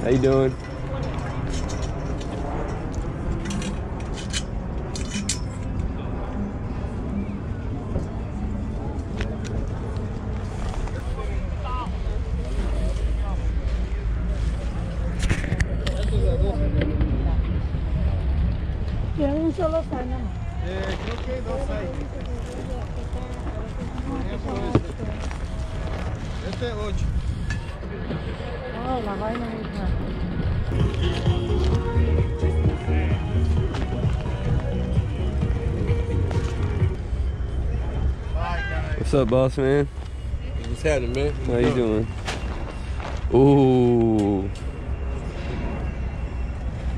How you doing? What's up, boss man? What's happening, man? How you doing? Ooh.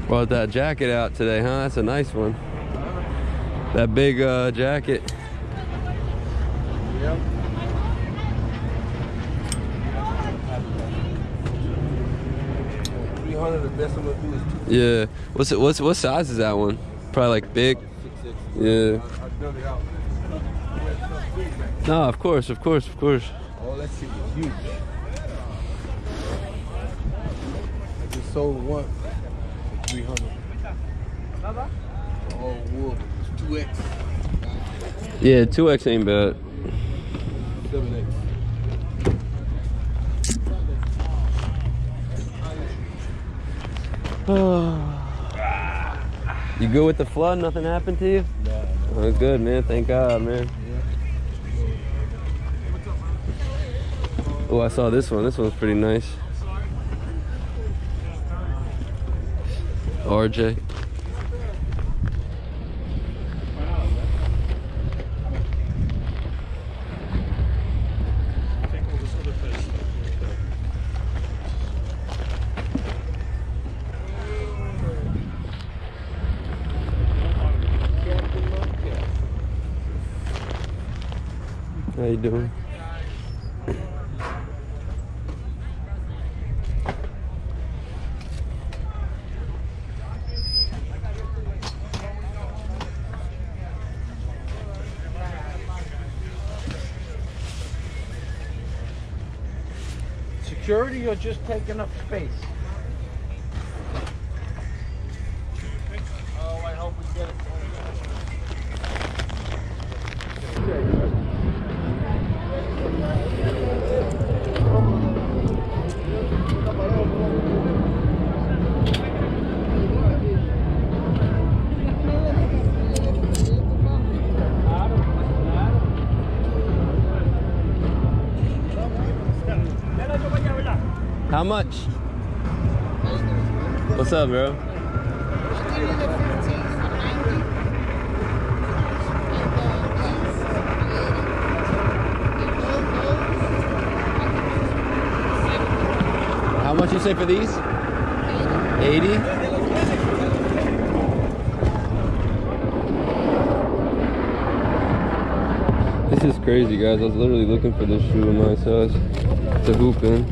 Brought that jacket out today, huh? That's a nice one. That big jacket. Yep. $300, the best I'm gonna do is $200. Yeah. What size is that one? Probably like big. 6'6". Yeah. I've done it out. No, of course. Oh, that shit was huge. I just sold one for $300. All wool. It's 2X. Yeah, 2X ain't bad. 7X. You good with the flood? Nothing happened to you? No. Oh, good, man. Thank God, man. Oh, I saw this one. This one's pretty nice. RJ. How you doing? Security or just taking up space? Oh, I hope we get it. How much? What's up, bro? How much you say for these? 80? This is crazy, guys. I was literally looking for this shoe in my size. It's a hoop in.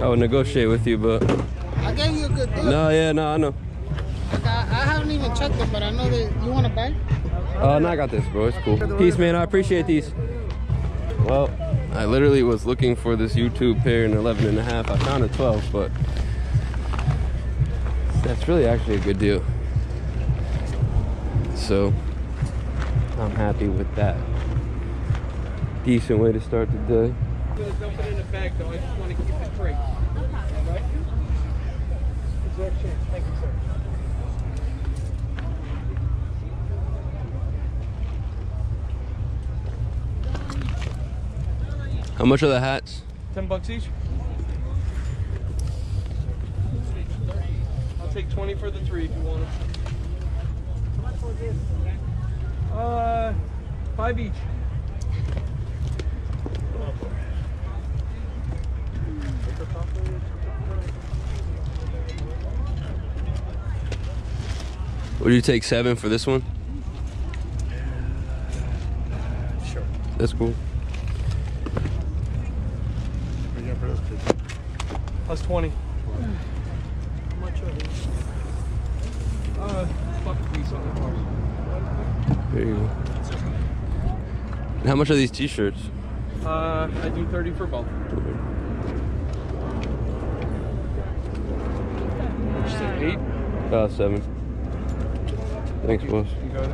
I would negotiate with you, but I gave you a good deal. No, yeah, no, I know. Like I haven't even checked them, but I know that you want to buy. Oh, no, I got this, bro. It's cool. Peace, man. I appreciate these. Well, I literally was looking for this YouTube pair in 11 and a half. I found a 12, but That's really actually a good deal. So I'm happy with that. Decent way to start the day. I'm gonna dump it in the bag though, I just wanna keep it straight. Alright? Is there a chance? Thank you, sir. How much are the hats? $10 each. I'll take 20 for the three if you want them. How much for this? $5 each. Would you take 7 for this one? Sure. That's cool. Plus 20. How much are these? Bucket piece on the car. There you go. And how much are these t-shirts? I do 30 for both. What'd you say, 8? 7. Thanks, boss. You got it.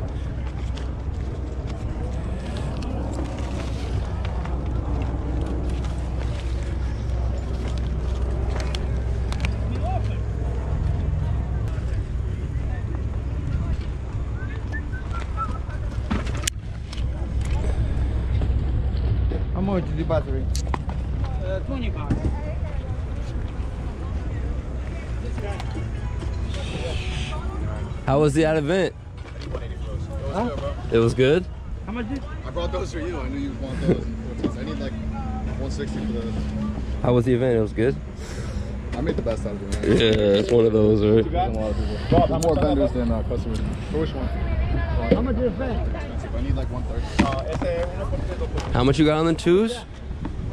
The battery? 20 bucks. How was the ad event? It was good? How much did I brought those for you? I knew you'd want those. I need like 160 for those. How was the event? It was good? I made the best out of it. Yeah, it's one of those, right? There's more vendors than customers. For which one? How much did it pay? I need like 130. How much you got on the twos?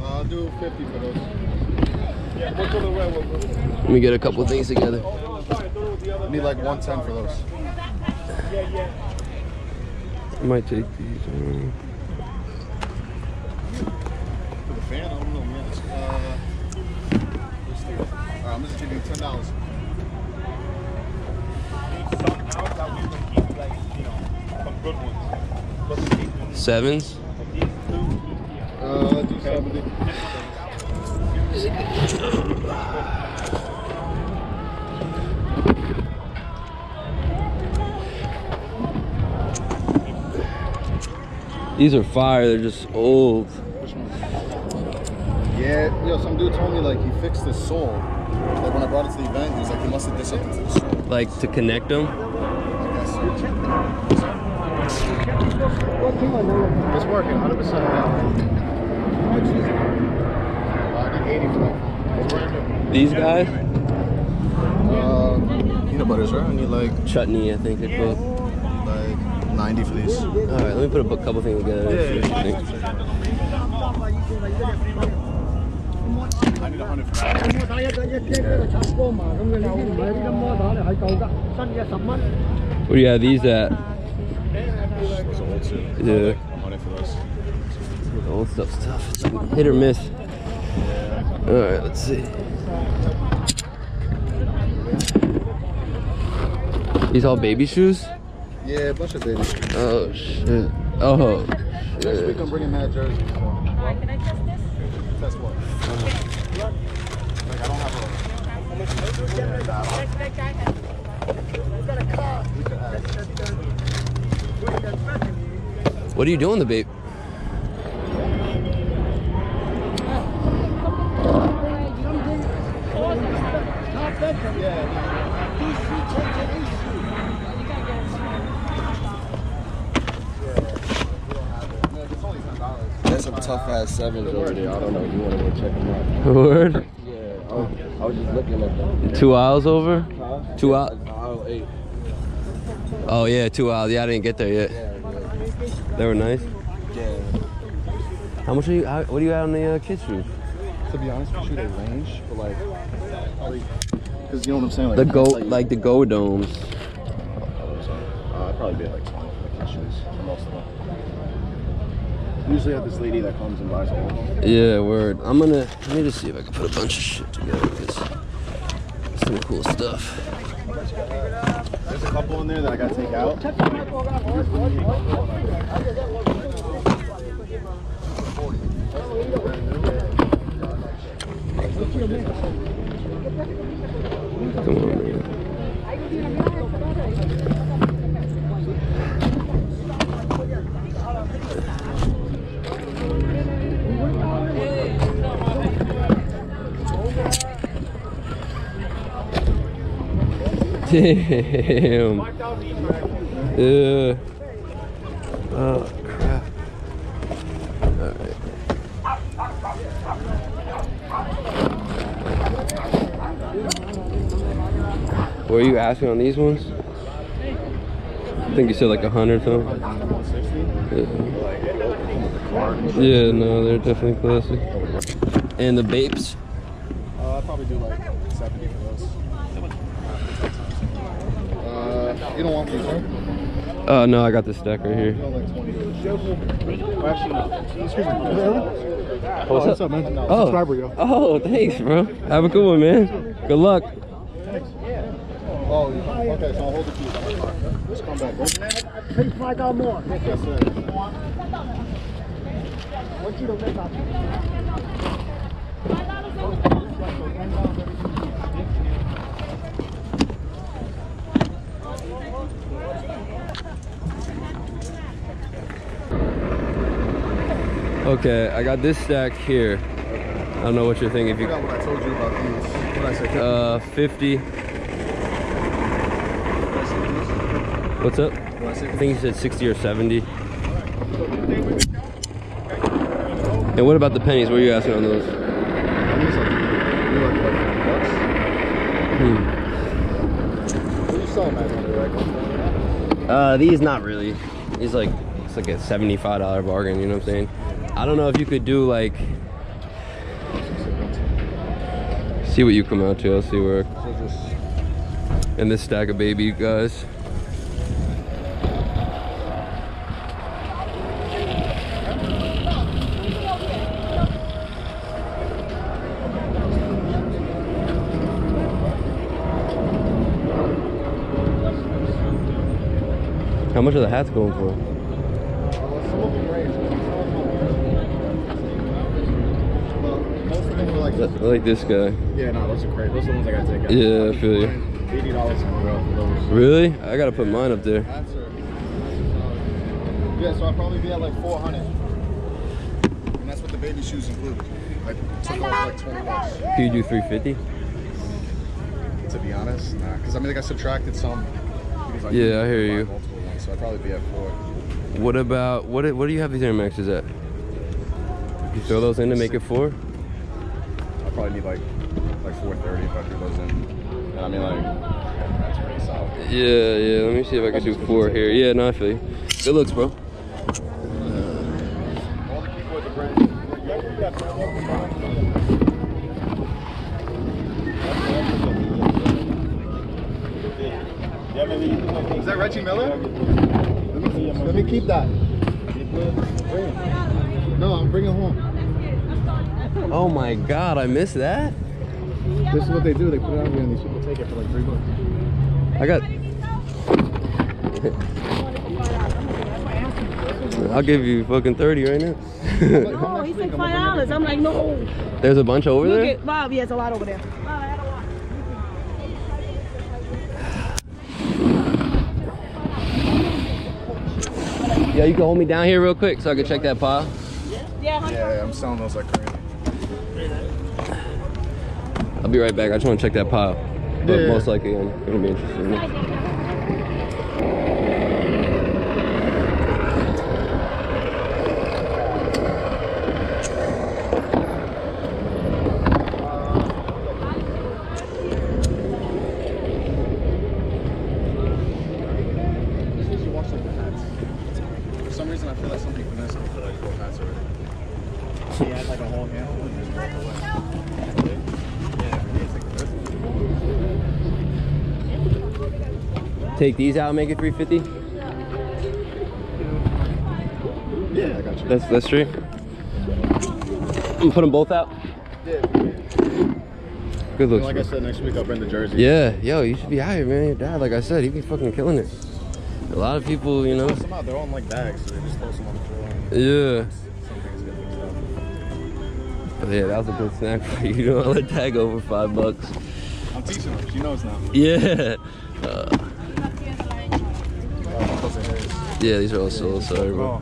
I'll do 50 for those. Let me get a couple of things together. I need like 110 for those. I might take these. For the fan, I don't know, man. Alright, I'm just giving you $10. Good ones. 7s? Do 70. These are fire, they're just old. Which one? Yeah, yo, some dude told me like he fixed his sole. Like when I brought it to the event, he was like, he must have did something to the sole. Like to connect them? I guess. It's working 100% now. These guys? Peanut butters, right? I need like chutney, I think they're called. Like 90 for these. Alright, let me put a couple things together. I need 100. What do you have these at? Those are old too. Yeah. I'm on it for those. The old stuff's tough. It's like hit or miss. Yeah. Alright, let's see. These all baby shoes? Yeah, a bunch of baby shoes. Oh, shit. Oh, shit. Next week I'm bringing that jersey. Alright, can I test this? Test what? Like, I don't have a... We've got a car. We could have... What are you doing, the Bape? That's a tough ass 7 over there. I don't know if you want to go check them out. Word? Yeah, I was just looking at them. 2 hours over? Huh? 2 hours? Aisle 8. Oh yeah, 2 hours. Yeah, I didn't get there yet. Yeah. They were nice. Yeah. How much are you? What do you got on the kids' shoes? To be honest with you, they range, but like, because you know what I'm saying. Like, the go, like the go domes. I'd probably be at like 20 for the kids' shoes for most of them. Usually, I have this lady that comes and buys all of them. Yeah, word. Let me just see if I can put a bunch of shit together. some cool stuff. There's a couple in there that I gotta take out. Come on, man. Damn. Oh, crap. All right. What are you asking on these ones? I think you said like 100 though. Yeah. Yeah, no, they're definitely classic. And the Bapes? I probably do like 70 for those. You don't want these, right? No, I got this stack right here. Oh, what's up, man? Oh. Subscriber, yo. Oh, thanks, bro. Have a good one, man. Good luck. Oh, okay, so I'll hold the keys. Let's come back. I got more. Yes, sir. What you don't up? Okay, I got this stack here. I don't know what you're thinking. If you... I forgot what I told you about these. What I said. 50. What's up? I think you said 60 or 70. And what about the pennies? What are you asking on those? What are you selling at? These not really. These like it's like a $75 bargain. You know what I'm saying? I don't know if you could do like. See what you come out to. I'll see where. And this stack of baby guys. How much are the hats going for? Like this guy. Yeah, no, those are great. Those are the ones I gotta take out. Yeah, I feel you. $80 in a row for those. Really? I gotta put mine up there. Yeah, so I'd probably be at like 400. And that's what the baby shoes included. I took off like 20 bucks. Can you do 350? To be honest, nah. Because I mean, like I subtracted some. Yeah, I hear you. So I'd probably be at 4. What about what do you have these Air Maxes at? You throw those in to make it 4? I'll probably need like 430 if I threw those in. And I mean like that's pretty solid. Yeah, let me see if I can do 4 here. Yeah, no, I feel you. Good looks, bro. All the keyboards are brand new. Is that Reggie Miller? Let me keep that. No, I'm bringing it home. Oh my God, I missed that? This is what they do. They put it out here and these people take it for like $3. I got... I'll give you fucking 30 right now. Oh, he said $5. I'm like, no. There's a bunch over there? Bob, yeah, it's a lot over there. Yeah, you can hold me down here real quick so I can check that pile. Yeah, I'm selling those like crazy. I'll be right back. I just want to check that pile. But yeah. Most likely, I'm going to be interested in Take these out and make it 350? Yeah, I got you. That's true. I'm gonna put them both out? Yeah. Good looks. Like I said, next week I'll bring the jersey. Yeah, yo, you should be out here, man. Your dad, like I said, he'd be fucking killing it. A lot of people, you know. Some out there on like bags, so they just throw some on the floor. Yeah. But yeah, that was a good snack for you. You don't want to tag over $5. I'm teaching them. You know it's not. Yeah. Yeah, these are all sold. Sorry, bro.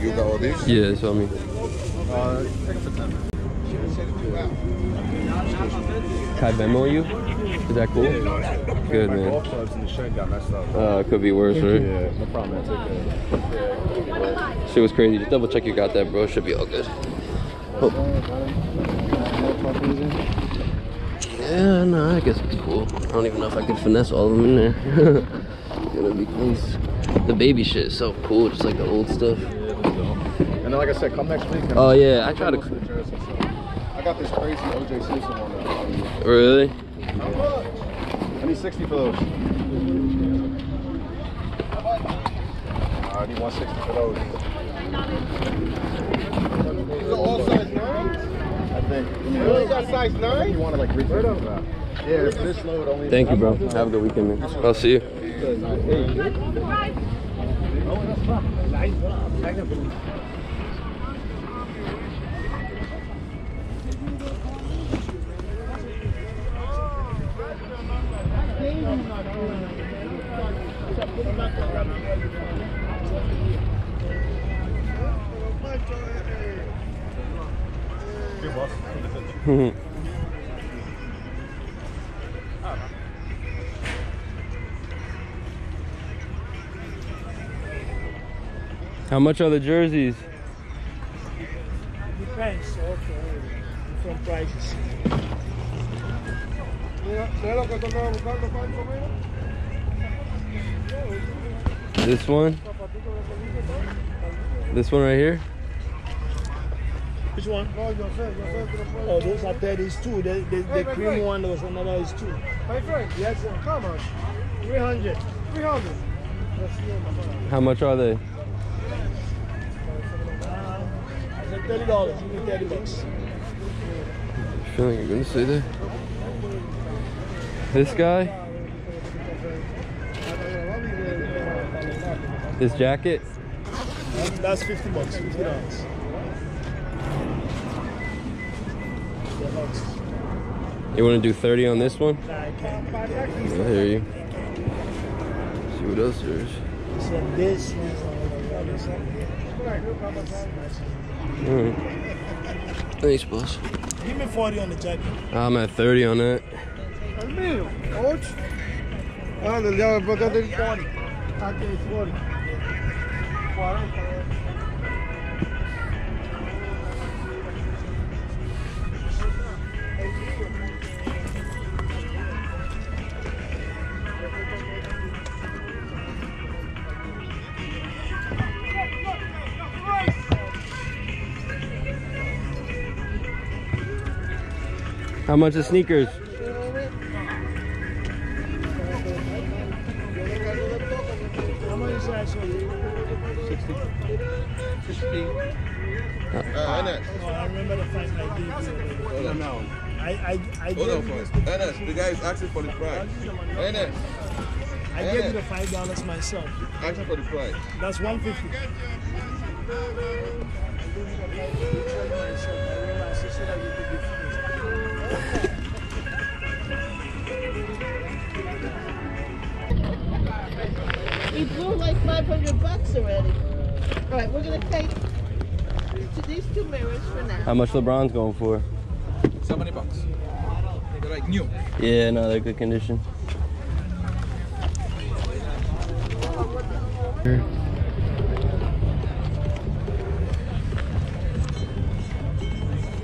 You got all these? Yeah, it's on me. Can I Venmo you? Is that cool? Good, man. My golf clubs in the shed got messed up. Could be worse, right? Yeah, no problem. Shit was crazy. Just double check you got that, bro. Should be all good. Oh. Yeah, no, I guess it's cool. I don't even know if I could finesse all of them in there. It's gonna be close. The baby shit is so cool, just like the old stuff. And then, like I said, come next week. Oh yeah, I try to. I got this crazy OJ Simpson one. Really? I need 60 for those. I need 160 for those. These are all size 9s? I think. Really got size 9? You want to like reach it up? Yeah, if this load only. Thank you, bro. Have a good weekend, man. I'll see you. How much are the jerseys? It depends, also, different prices. This one? This one right here? Which one? Oh, those up there is two. The cream one, there was another is two. My friend, yes, sir. How much? 300. 300. How much are they? $30, you need $30. Feeling you're gonna see there. This guy? This jacket? That's $50, $50. You wanna do 30 on this one? I hear you. Let's see what else there is. Alright. Thanks, boss. Give me 40 on the jacket. I'm at 30 on that. How much are sneakers? How much is that? 60. 60. I remember the price I gave you. I hold on first. Ernest, the guy is asking for the price. Ernest. I gave you the $5 myself. Asking for the price. That's 150. You blew like $500 already. All right, we're gonna take to these two mirrors for now. How much LeBron's going for? $70. They're like new. Yeah, no, they're good condition.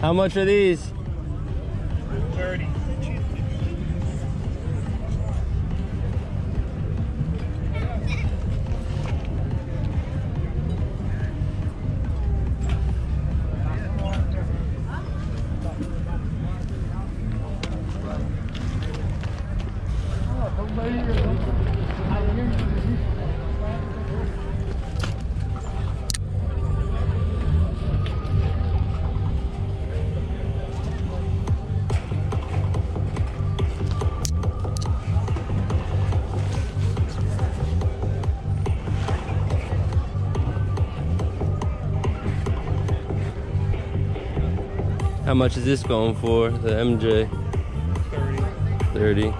How much are these? 30. How much is this going for? The MJ? 30.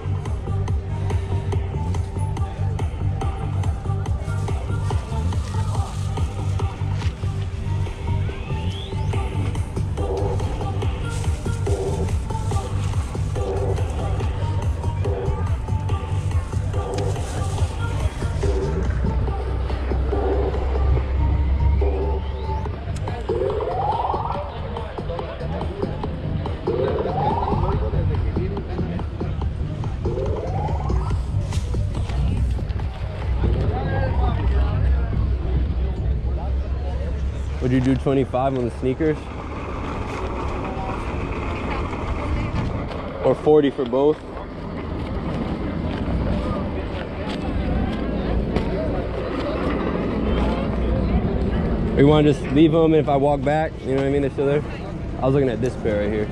Would you do 25 on the sneakers? Or 40 for both? Or you want to just leave them, and if I walk back, you know what I mean, they're still there? I was looking at this pair right here.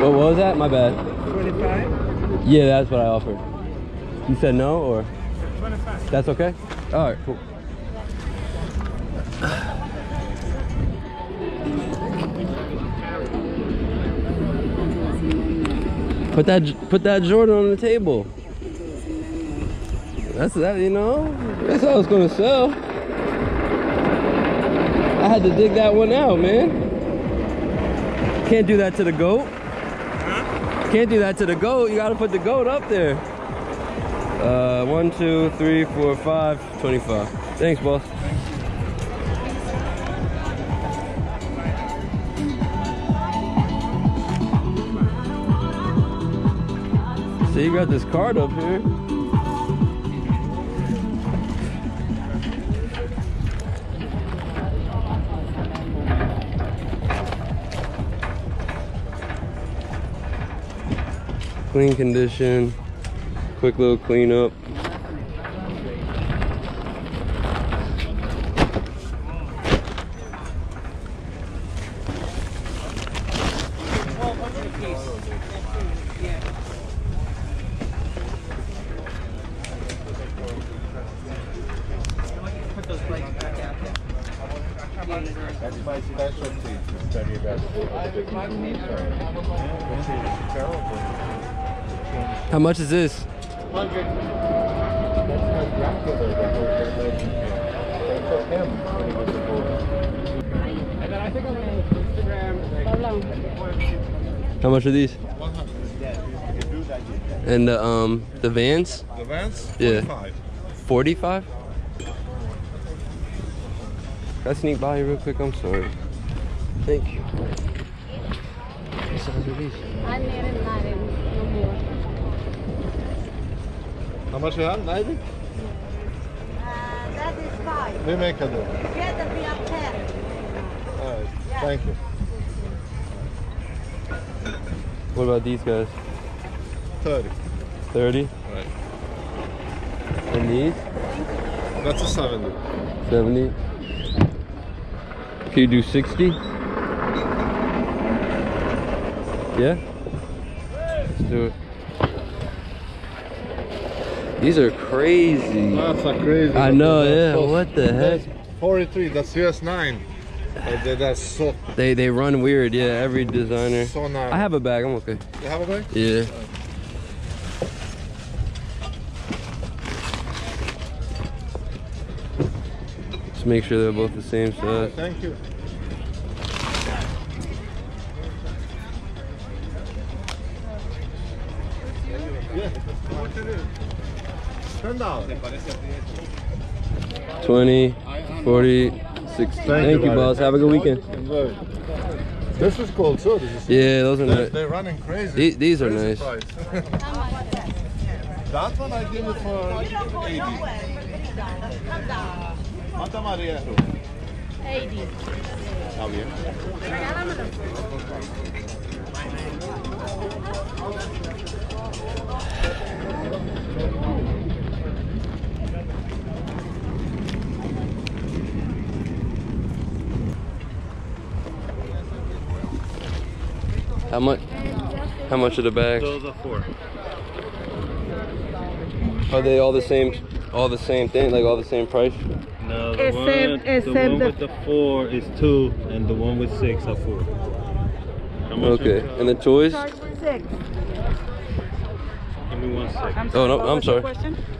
What was that? My bad. 25? Yeah, that's what I offered. You said no, or? 25. That's okay? All right, cool. Put that Jordan on the table. That's that, you know? That's how it's gonna sell. I had to dig that one out, man. Can't do that to the goat. Can't do that to the goat. You gotta put the goat up there. 1, 2, 3, 4, 5, 25. Thanks, boss. So you got this card up here. Clean condition, quick little cleanup. How much is this? 100. How much are these? 100. And the Vans? The Vans? Yeah. 45? Can I sneak by you real quick? I'm sorry. Thank you. What size are these? How much you have? 90? That is 5. We make a deal. Yeah, that we have 10. All right. Yeah. Thank you. What about these guys? 30. 30? All right. And these? That's a 70. 70? Can you do 60? Yeah? Let's do it. These are crazy. That's a crazy. I know, yeah. So, what the heck? 43. That's US9. That's so. They run weird, yeah. Every designer. So nice. I have a bag. I'm okay. You have a bag? Yeah. Just make sure they're both the same size. Thank you. Yeah. 20, 40, 60. Thank you, boss. Have a good weekend. Enjoy. This is cool too. This is yeah, those are nice. They're running crazy. These are nice. That one I did it for 80. How much? How much are the bags? Those are 4. Are they all the same? All the same thing? Like all the same price? No, the one with the 4 is 2, and the one with 6 are 4. Okay, and the toys? Give me 1 second. Oh no, I'm sorry.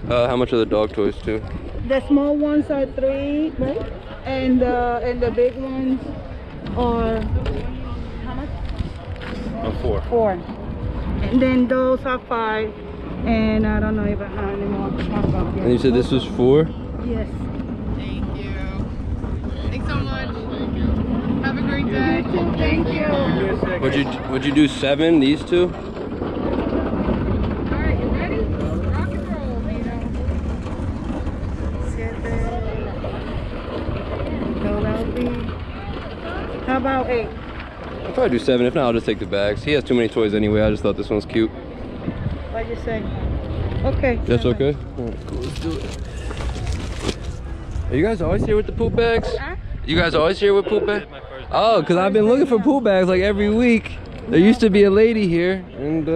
How much are the dog toys too? The small ones are 3, right? And the big ones are how much? 4. And then those are 5. And I don't know if I have any more. And you said this was 4? Yes. Thank you. Thanks so much. Thank you. Have a great day. Thank you. Would you do 7? These 2? All right, you ready? Rock and roll, Vito. 7. So that'll be. How about 8? I'll probably do 7. If not, I'll just take the bags. He has too many toys anyway. I just thought this one's cute. What'd you say? Okay. That's okay. All right, cool. Let's do it. Are you guys always here with the poop bags? Huh? You guys always here with poop bags? Oh, because I've been looking for poop bags like every week. There used to be a lady here, and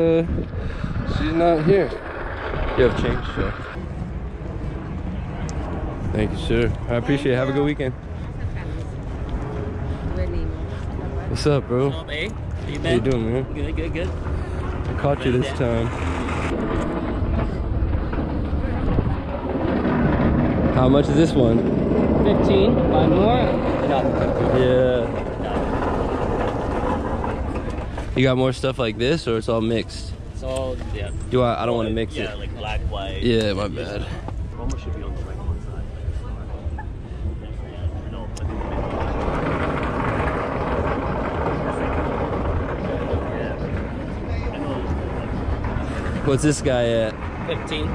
she's not here. You have change, sir. Thank you, sir. I appreciate it. Have a good weekend. What's up, bro? What's up, eh? How you doing, man? Good, good, good. I caught you this time. How much is this one? 15. Buy more? Yeah. You got more stuff like this, or it's all mixed? It's all, yeah. Do I don't want to mix it. Yeah, like black, white. Yeah, my bad. Roma should be on the right one side. What's this guy at? 15.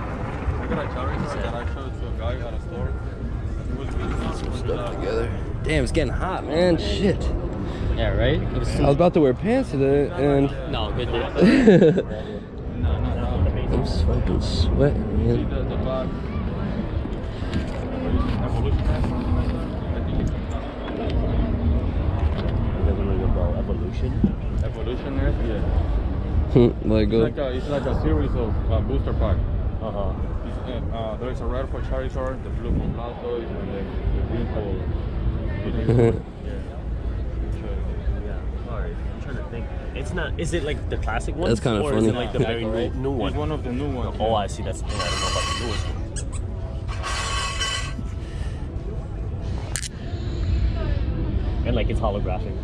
Stuff together. Damn, it's getting hot, man. Shit. Yeah, right? I was about to wear pants today, and... No, good dude. I'm fucking sweating, man. Evolution? Evolutionary? Yeah. Lego. It's like a series of booster pack. Uh-huh. There is a red for Charizard, the blue for Blastoise, and the green for... Yeah. Sorry, I'm trying to think. It's not... Is it like the classic one? That's kind of funny. Or is it like the very new one? It's one of the new ones. Oh, I see. That's the thing. I don't know about the newest one. And like it's holographic.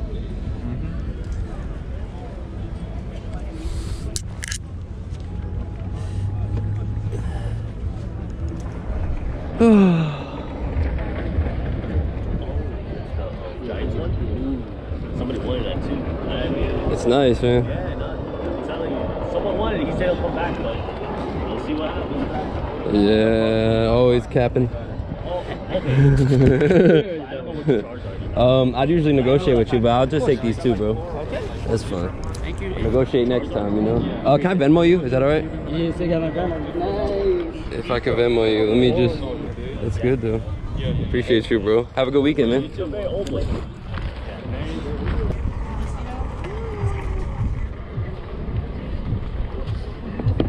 It's nice, man. Yeah, I'm telling you. Someone wanted it. He said he'll come back, but we'll see what happens. Yeah, always capping. Oh, okay. I'd usually negotiate with you, but I'll just take these two, bro. Okay. That's fine. Thank you. I'll negotiate next time, you know. Can I Venmo you? Is that alright? Yes, I got my Venmo. Nice. If I could Venmo you, let me just... That's good, though. Appreciate you, bro. Have a good weekend, man. What's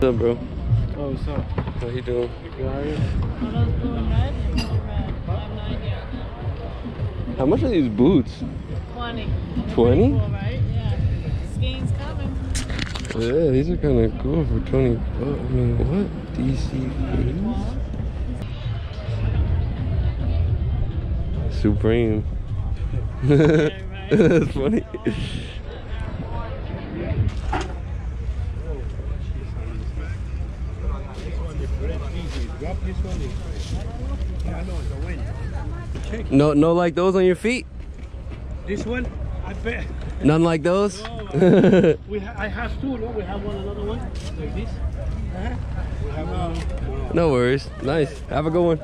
up, bro? Oh, what's up? How you doing? How are you? How much are these boots? 20. 20? Cool, right? Yeah. Skiing's coming. Yeah, these are kind of cool for 20 bucks. I mean, what? DC fees? Supreme. That's funny. No, no, like those on your feet. This one, I bet. None like those. No, I have two. No, we have one another one like this. Huh? We have one. No worries. Nice. Have a good one.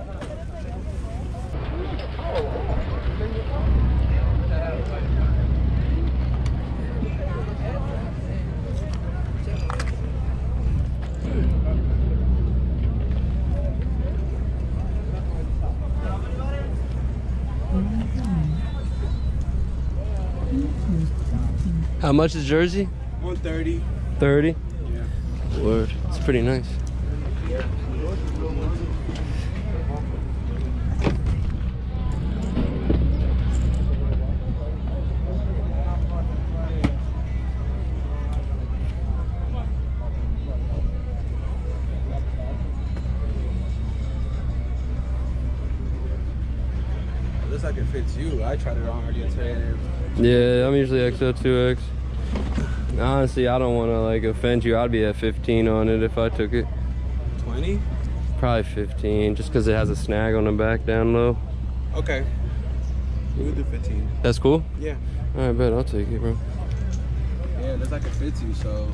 How much is jersey? 130. 30? Yeah. Word. It's pretty nice. sucker fits you. I tried it on already today. Yeah, I'm usually XL 2X. Honestly, I don't want to like offend you. I'd be at 15 on it if I took it. 20? Probably 15, just because it has a snag on the back down low. Okay. We'll do 15. That's cool? Yeah. All right, bet. I'll take it, bro. Yeah, there's like a 50, so.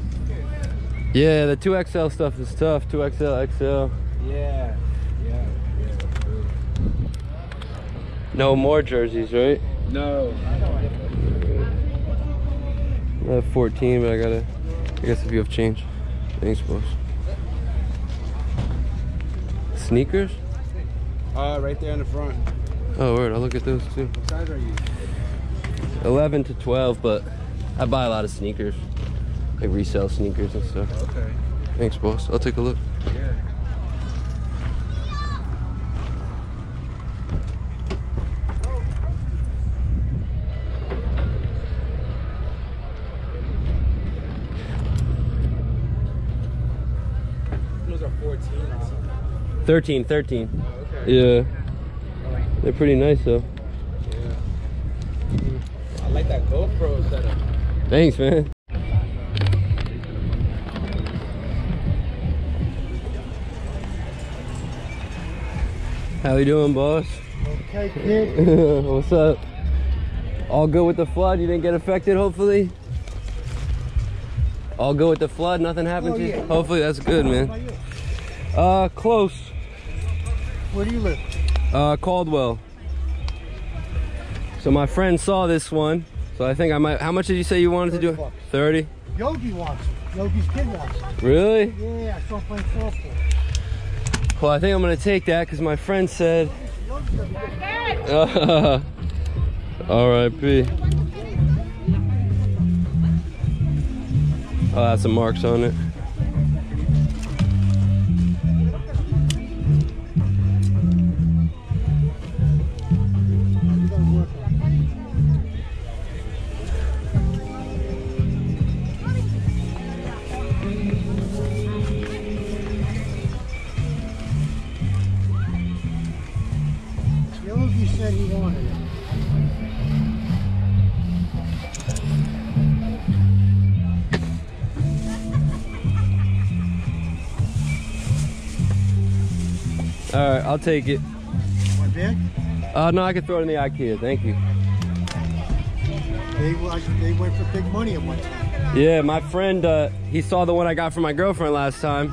Yeah, the 2XL stuff is tough. 2XL, XL. Yeah. Yeah. Yeah, true. No more jerseys, right? No. I have 14, but I gotta. I guess if you have change. Thanks, boss. Sneakers? Right there in the front. Oh, word. I'll look at those too. What size are you? 11 to 12, but I buy a lot of sneakers. I resell sneakers and stuff. Okay. Thanks, boss. I'll take a look. Yeah. Those are 14. 13. Oh, okay. Yeah. They're pretty nice though. Yeah. I like that GoPro setup. Thanks, man. How you doing, boss? Okay, kid. What's up? All good with the flood? You didn't get affected, hopefully? All good with the flood? Nothing happened to you? Yeah. Hopefully, that's good, man. How about you? Close. Where do you live? Caldwell. So my friend saw this one, so I think I might... How much did you say you wanted to do? Bucks. 30? Yogi wants it. Yogi's kid wants it. Really? Yeah, I saw him playing softball. Well, I think I'm gonna take that because my friend said. R.I.P. Oh, that's some marks on it. Alright, I'll take it. One bag? No, I can throw it in the Ikea, thank you. They went for big money at one time. Yeah, my friend, he saw the one I got from my girlfriend last time.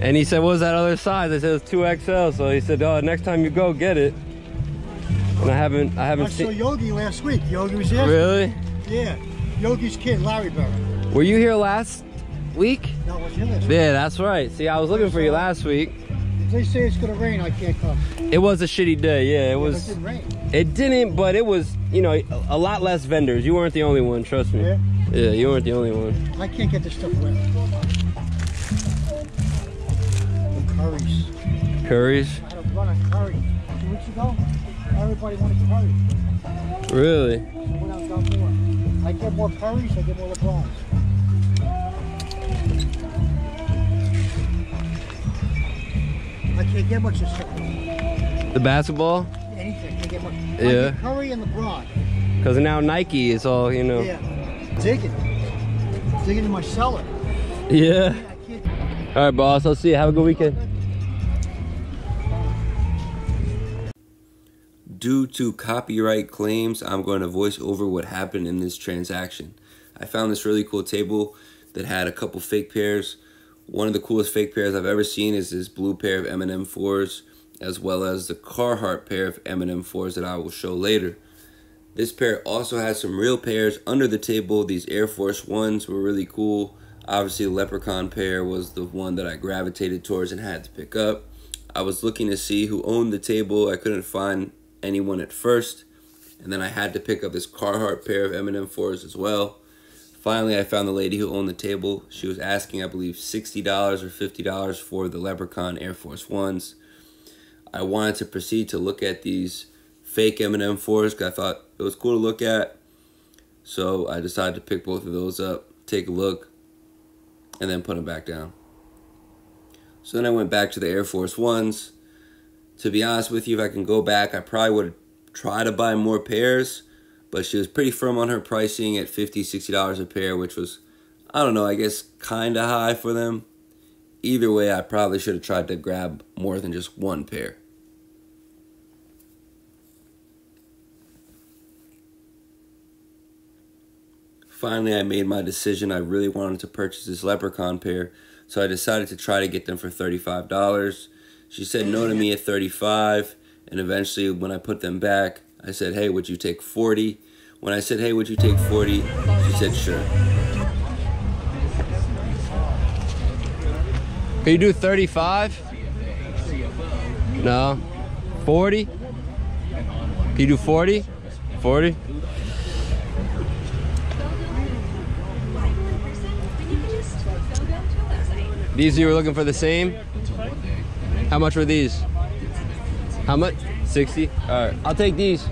And he said, what was that other size? I said, it was 2XL. So he said, oh, next time you go, get it. And I haven't seen... I saw Yogi last week. Yogi was here. Really? Yeah. Yogi's kid, Larry Barrett. Were you here last week? No, I was here last week. Yeah, that's right. See, I was looking for you last week. They say it's gonna rain, I can't come. It was a shitty day, yeah. It was. It didn't rain. It didn't, but it was, you know, a lot less vendors. You weren't the only one, trust me. Yeah? Yeah, you weren't the only one. I can't get this stuff wet. Curry's. Curry's? I had a run on Curry. 2 weeks ago, everybody wanted Curry. Really? I get more Curry's, I get more LeBron's. I can't get much of stuff. The basketball? Anything. Can't get much. Yeah. I get Curry and LeBron. Because now Nike is all, you know. Yeah. Digging in my cellar. Yeah. All right, boss. I'll see you. Have a good weekend. Due to copyright claims, I'm going to voice over what happened in this transaction. I found this really cool table that had a couple fake pairs. One of the coolest fake pairs I've ever seen is this blue pair of Eminem 4s, as well as the Carhartt pair of Eminem 4s that I will show later. This pair also has some real pairs under the table. These Air Force 1s were really cool. Obviously, the Leprechaun pair was the one that I gravitated towards and had to pick up. I was looking to see who owned the table. I couldn't find anyone at first. And then I had to pick up this Carhartt pair of Eminem 4s as well. Finally, I found the lady who owned the table. She was asking, I believe, $60 or $50 for the Leprechaun Air Force 1s. I wanted to proceed to look at these fake Eminem 4s because I thought it was cool to look at. So I decided to pick both of those up, take a look, and then put them back down. So then I went back to the Air Force 1s. To be honest with you, if I can go back, I probably would have try to buy more pairs, but she was pretty firm on her pricing at $50, $60 a pair, which was, I don't know, I guess kind of high for them. Either way, I probably should have tried to grab more than just one pair. Finally, I made my decision. I really wanted to purchase this Leprechaun pair, so I decided to try to get them for $35. She said no to me at $35, and eventually when I put them back, I said, hey, would you take $40? When I said, hey, would you take $40? She said, sure. Can you do 35? No. 40? Can you do 40? 40? These you were looking for the same? How much were these? How much? 60? All right. I'll take these.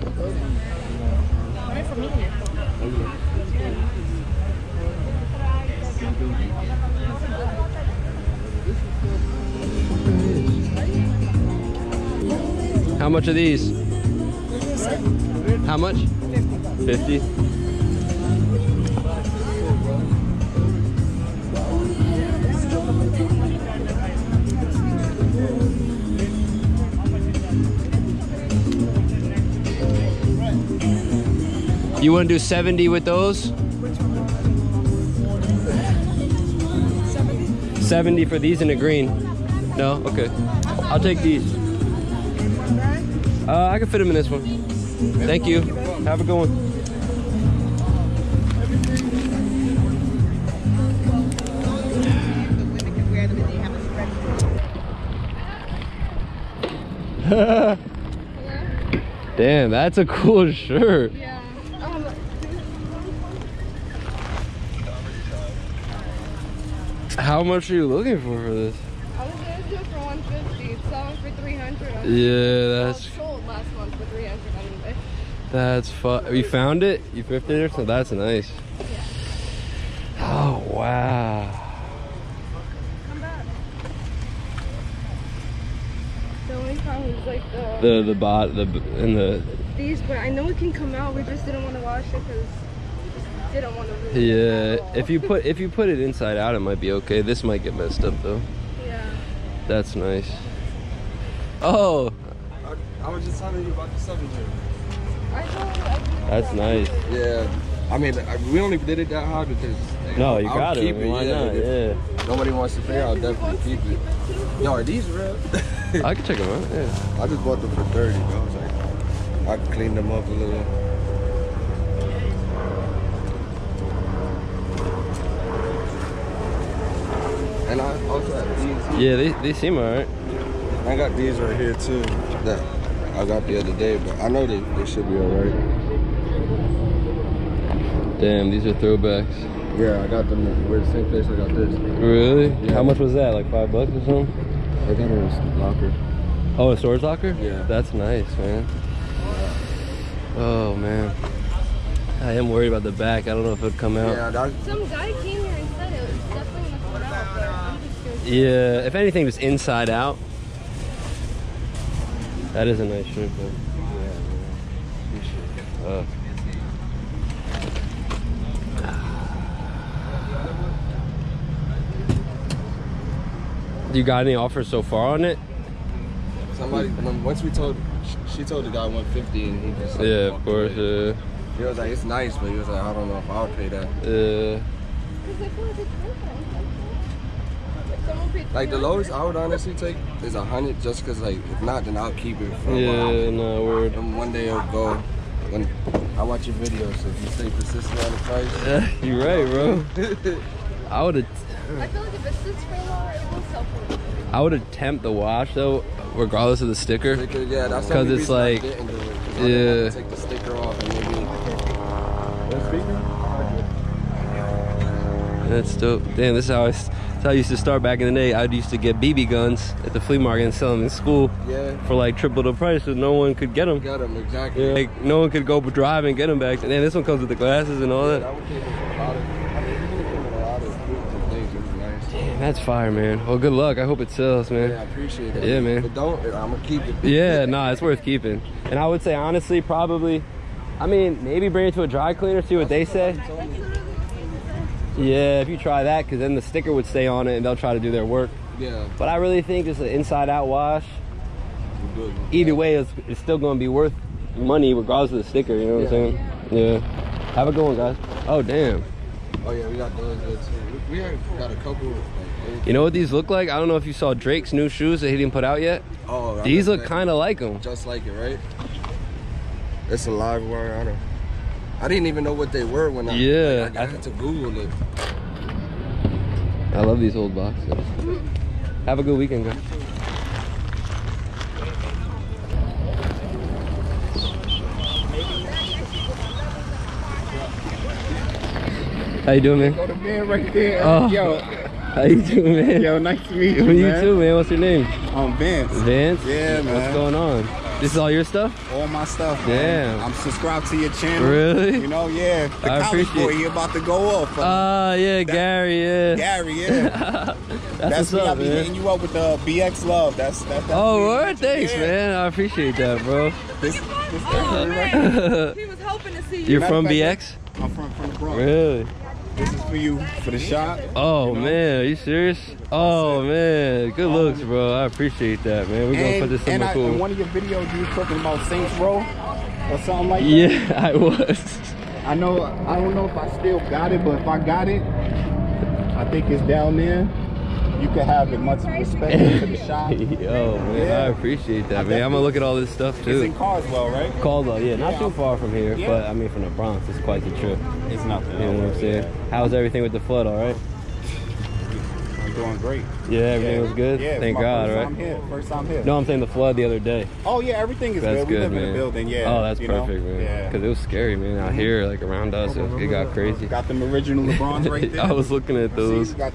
How much are these? How much? 50. 50? You want to do 70 with those? 70 for these and a green. No? Okay. I'll take these. I can fit them in this one. Thank you. Have a good one. Damn, that's a cool shirt. Yeah. How much are you looking for this? I was going to do it for 150. It's selling for 300. Yeah, that's... last month for 300 anyway. That's fun. You found it? You thrifted it? So that's nice. Yeah. Oh wow. Come back. The only problem is like the bot and the these, but I know it can come out. We just didn't want to wash it because we didn't want to really yeah. If you put it inside out, it might be okay. This might get messed up though. Yeah. That's nice. Oh. I was just telling you about the 700. That's nice. Yeah. I mean, we only did it that hard because... No, you got it. Why not? Yeah. Nobody wants to pay, I'll definitely keep it. No, are these real? I can check them out, yeah. I just bought them for 30, bro. I cleaned them up a little. And I also have these. Yeah, they seem all right. I got these right here, too. That I got the other day, but I know they should be alright. Damn, these are throwbacks. Yeah, I got them. We're the same place I got this. Really? Yeah. How much was that? Like $5 or something? I think it was locker. Oh, a storage locker? Yeah. That's nice, man. Yeah. Oh, man. I am worried about the back. I don't know if it'd come out. Yeah, some guy came here and said it was definitely gonna come out, but I'm just curious. Yeah, if anything, just inside out. That is a nice shirt, man. Yeah, man. You got any offers so far on it? Somebody, once we told, she told the guy 150, and he just yeah, of course. Yeah. He was like, it's nice, but he was like, I don't know if I'll pay that. Yeah. Like the lowest I would honestly take is 100, just cause like if not then I'll keep it for a while. No word. And one day it'll go. When I watch your videos, so if you stay persistent on the price. Yeah, you're right, bro. I feel like if it sits for a while, it will sell for it. I would attempt the wash though, regardless of the sticker. Yeah, that's the only reason I didn't do it, cause I didn't want to take the sticker off and maybe. That's dope. Damn, this is how I used to start back in the day. I used to get BB guns at the flea market and sell them in school for like triple the price, so no one could get them. Got them, exactly. Yeah, like no one could go drive and get them back. And then this one comes with the glasses and all that. Damn, That's fire, man. Well, good luck. I hope it sells, man. Yeah, I appreciate it. Yeah, man. But don't, I'm gonna keep it. Yeah, nah, it's worth keeping. And I would say, honestly, probably, I mean, maybe bring it to a dry cleaner, see what they say. Yeah, if you try that, because then the sticker would stay on it and they'll try to do their work. Yeah. But I really think just an inside-out wash, either way, it's still going to be worth money regardless of the sticker, you know what I'm saying? Yeah. Have a good one, guys. Oh, damn. Oh, yeah, we got those good, too. We got a couple. You know what these look like? I don't know if you saw Drake's new shoes that he didn't put out yet. Oh, these look kind of like them. Just like it, right? It's a live wire on them. I didn't even know what they were when I had to Google it. I love these old boxes. Have a good weekend, guys. How you doing, man? Oh, the man right there. Oh. Yo. How you doing, man? Yo, nice to meet you, man. You too, man. What's your name? I'm Vance. Vance? Yeah, man. What's going on? This is all your stuff? All my stuff, man. Damn. I'm subscribed to your channel. Really? You know, yeah. The college boy, he about to go off. Yeah, Gary, yeah. Gary, yeah. That's me. I'll be hitting you up with the BX love. That's oh, word? Thanks, man. I appreciate that, bro. This he was hoping to see you. You're from BX? I'm from the Bronx. Really? This is for you, for the shop. Oh, you know? Man, are you serious? Oh, man, good looks, bro. I appreciate that, man. We're going to put this in my cool. In one of your videos, you were talking about Saints Row or something like that. Yeah, I was. I know, I don't know if I still got it, but if I got it, I think it's down there. You can have it much respect for the shop. Yo, man, yeah. I appreciate that, man. I'm going to look at all this stuff, too. It's in Caldwell, right? Caldwell, yeah. Not too far from here, but, I mean, from the Bronx, it's quite the trip. It's nothing. You know what I'm saying? Yeah. How was everything with the flood, all right? I'm doing great. Yeah, everything was good? Yeah, thank God, right? First time here. No, I'm saying the flood the other day. Oh, yeah, everything is good. We live in a building, yeah. Oh, that's perfect, man. Because it was scary, man. Out here, like, around us, it got crazy. Got them original LeBrons right there. I was looking at those. That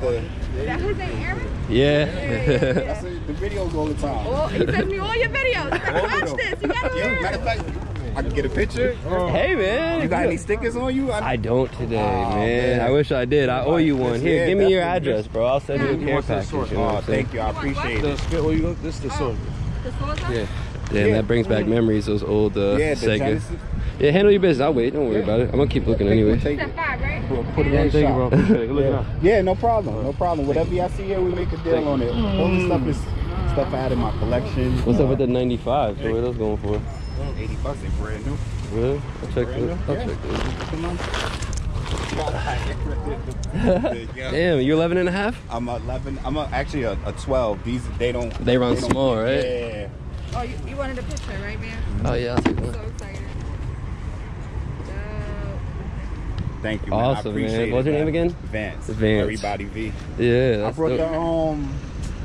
Jose, Aaron? Yeah. I see the videos all the time. Oh, he sends me all your videos. Watch this. You gotta learn. Matter of fact, I can get a picture. Hey, man. You got any stickers on you? I don't today, man. I wish I did. I owe you one. Here, give me your address, bro. I'll send you a care package. Oh, thank you. I appreciate it. This is the sword. The sword? Yeah. Damn, that brings back memories, those old Sega. Yeah, handle your business. I'll wait. Don't worry about it. I'm going to keep looking anyway. Yeah, no problem. No problem. Whatever y'all see here, we make a deal on it. All this stuff is stuff I had in my collection. What's up with the 95? So what are those going for? $80, they brand new. Really? I'll check this. Damn, you 11 and a half? I'm 11. I'm actually a 12. These, they run small, right? Yeah. Oh, you wanted a picture, right, man? Oh, yeah. I'll take one. I'm so excited. Thank you, man. Awesome, I appreciate it. What's your name again? Vance. Vance. Everybody V. Yeah, that's I brought the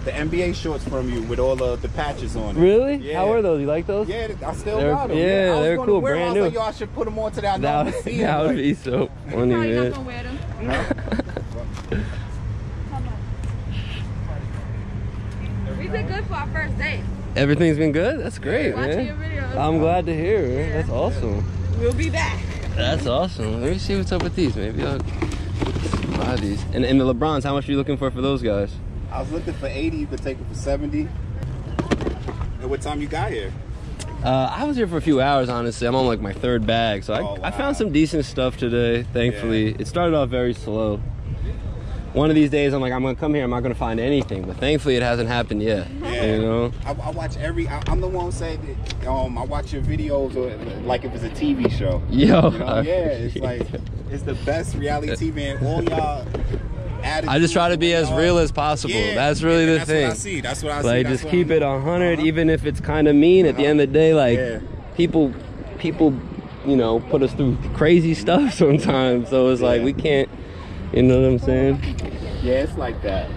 the NBA shorts from you with all the patches on it. Really? Yeah. How were those? You like those? Yeah, I still got them. Yeah, they're cool. Brand new. I was like, yo, I should put them on today. That would be so funny, man. You're not gonna wear them. We did good for our first date. Everything's been good? That's great, man. I'm glad to hear it, man. That's awesome. We'll be back. That's awesome. Let me see what's up with these. Maybe I'll buy these. And the LeBrons, how much are you looking for those guys? I was looking for 80. You could take it for 70. And what time you got here? I was here for a few hours, honestly. I'm on like my third bag. So I found some decent stuff today, thankfully. It started off very slow. One of these days, I'm like, I'm going to come here. I'm not going to find anything. But thankfully, it hasn't happened yet. Yeah. You know? I watch I'm the one who said that, I watch your videos like if it's a TV show. Yo. You know? Yeah, it's like, it's the best reality TV, man. All y'all. I just try to be as real as possible. Yeah, that's really the thing. What I see. That's what I see. Like, that's just keep it 100, even if it's kind of mean. At the end of the day, like, people, you know, put us through crazy stuff sometimes. So it's like we can't. You know what I'm saying? Yeah, it's like that.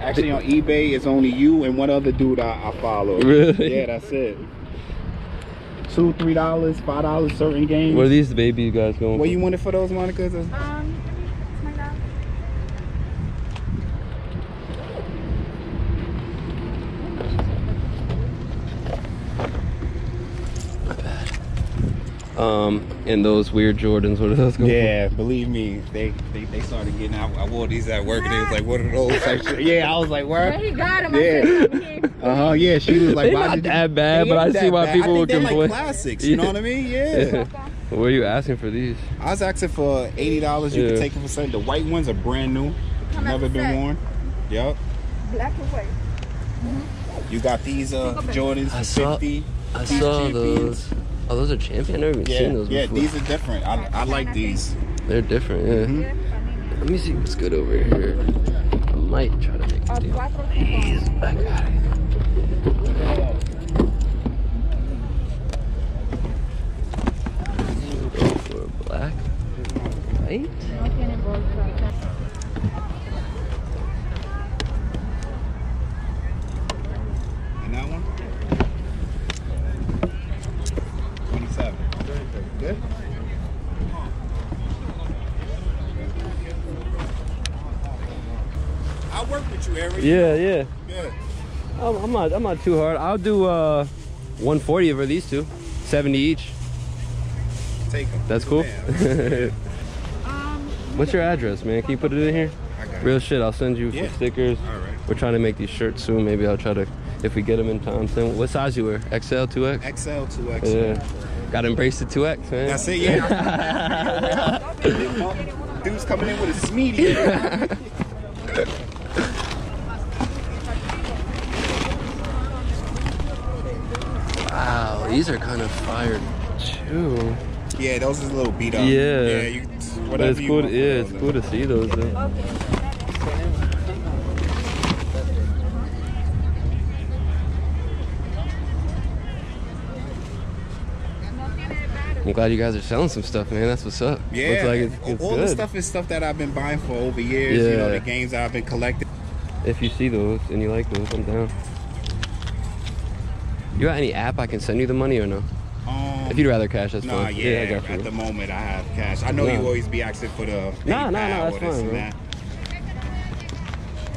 Actually, on eBay, it's only you and one other dude I follow. Really? Yeah, that's it. $2, $3, $5, certain games. What are these babies guys going for? What you wanted for those, Monica? It's my dad. My bad. in those weird Jordans. What are those going for? Yeah, believe me, they started getting out. I wore these at work and it was like, what are those? Like, yeah, I was like, where? Where he got them? Yeah. Uh-huh, yeah, she was like, why not that bad, but I see why people would complain. Like classics, you know what I mean? Yeah. What were you asking for these? I was asking for $80. You can take them for something. The white ones are brand new. Never been worn. Yep. Black and white. Mm-hmm. You got these Jordans for $50. I saw those. Oh, those are champion? I've never even seen those before. Yeah, these are different. I like these. They're different, yeah. Mm-hmm. Let me see what's good over here. I might try to make a deal. Please, I got it. Go for black, white. And that one? Good. I'll work with you, Eric. Yeah, yeah. Good. I'm not too hard. I'll do 140 over these two. 70 each. Take them. That's cool. Yeah. What's your address, man? Can you put it in here? I got Real shit. I'll send you some stickers. All right. We're trying to make these shirts soon. Maybe I'll try to, if we get them in time. Then what size you wear? XL, 2X? XL, 2X. Yeah. Gotta embrace the 2X, man. That's it, yeah. Dude's coming in with a Smeedy. Wow, these are kind of fire too. Yeah, those are a little beat up. Yeah, you, whatever it's cool, it's cool to see those though. I'm glad you guys are selling some stuff, man. That's what's up. Yeah. Looks like it's all good. The stuff is stuff that I've been buying for over years. Yeah. You know, the games I've been collecting. If you see those and you like those, I'm down. You got any app I can send you the money or no? If you'd rather cash, that's fine. Yeah, I got you. At the moment I have cash. I know you always be asking for the that's fine, man.